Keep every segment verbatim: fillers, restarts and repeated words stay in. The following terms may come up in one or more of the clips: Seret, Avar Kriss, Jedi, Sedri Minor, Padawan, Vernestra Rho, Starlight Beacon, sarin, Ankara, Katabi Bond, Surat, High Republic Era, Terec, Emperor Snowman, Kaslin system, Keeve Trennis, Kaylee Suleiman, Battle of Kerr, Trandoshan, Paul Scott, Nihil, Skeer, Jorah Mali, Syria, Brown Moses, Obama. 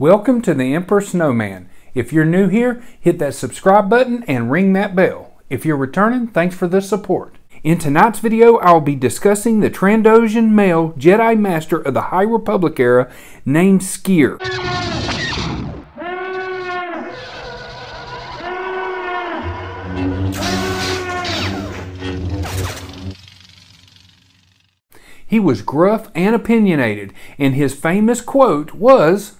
Welcome to the Emperor Snowman. If you're new here, hit that subscribe button and ring that bell. If you're returning, thanks for the support. In tonight's video, I'll be discussing the Trandoshan male Jedi Master of the High Republic era named Skeer. He was gruff and opinionated, and his famous quote was,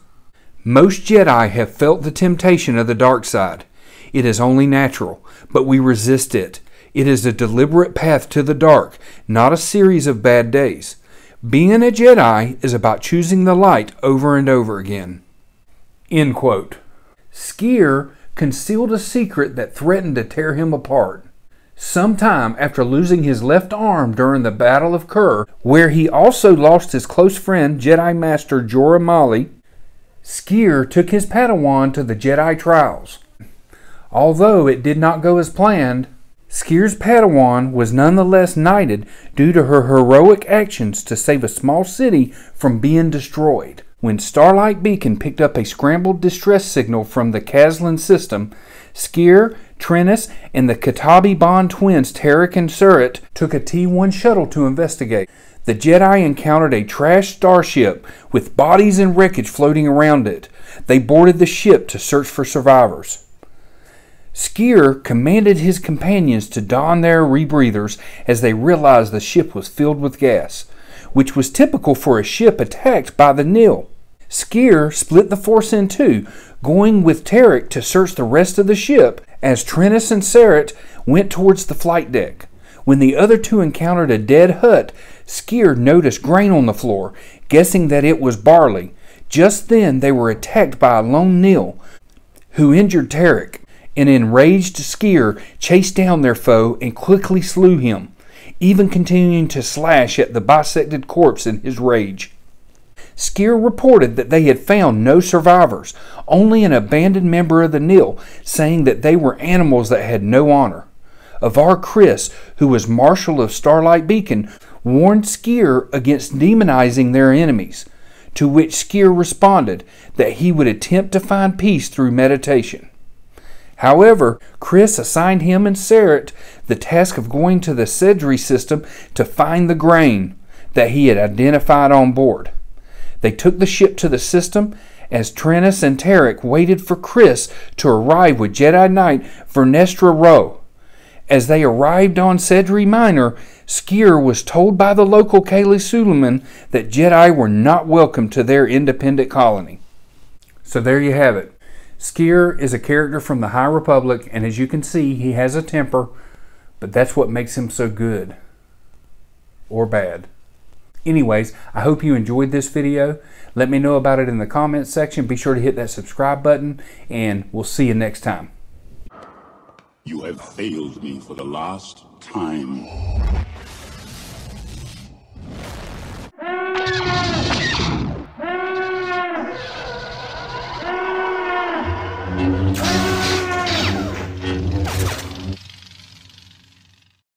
"Most Jedi have felt the temptation of the dark side. It is only natural, but we resist it. It is a deliberate path to the dark, not a series of bad days. Being a Jedi is about choosing the light over and over again." End quote. Skeer concealed a secret that threatened to tear him apart. Sometime after losing his left arm during the Battle of Kerr, where he also lost his close friend Jedi Master Jorah Mali, Skeer took his Padawan to the Jedi trials. Although it did not go as planned, Skeer's Padawan was nonetheless knighted due to her heroic actions to save a small city from being destroyed. When Starlight Beacon picked up a scrambled distress signal from the Kaslin system, Keeve Trennis and the Katabi Bond twins Terec and Surat took a T one shuttle to investigate. The Jedi encountered a trashed starship with bodies and wreckage floating around it. They boarded the ship to search for survivors. Skeer commanded his companions to don their rebreathers as they realized the ship was filled with gas, which was typical for a ship attacked by the Nihil. Skeer split the force in two, going with Terec to search the rest of the ship as Trennis and Seret went towards the flight deck. When the other two encountered a dead hut, Skeer noticed grain on the floor, guessing that it was barley. Just then they were attacked by a lone Nihil, who injured Terec. An enraged Skeer chased down their foe and quickly slew him, even continuing to slash at the bisected corpse in his rage. Skeer reported that they had found no survivors, only an abandoned member of the Nihil, saying that they were animals that had no honor. Avar Kriss, who was Marshal of Starlight Beacon, warned Skeer against demonizing their enemies, to which Skeer responded that he would attempt to find peace through meditation. However, Kriss assigned him and Seret the task of going to the Sedri system to find the grain that he had identified on board. They took the ship to the system as Trennis and Terec waited for Kriss to arrive with Jedi Knight Vernestra Rho. As they arrived on Sedri Minor, Skeer was told by the local Kaylee Suleiman that Jedi were not welcome to their independent colony. So there you have it. Skeer is a character from the High Republic, and as you can see, he has a temper, but that's what makes him so good. Or bad. Anyways, I hope you enjoyed this video. Let me know about it in the comments section. Be sure to hit that subscribe button, and we'll see you next time. You have failed me for the last time.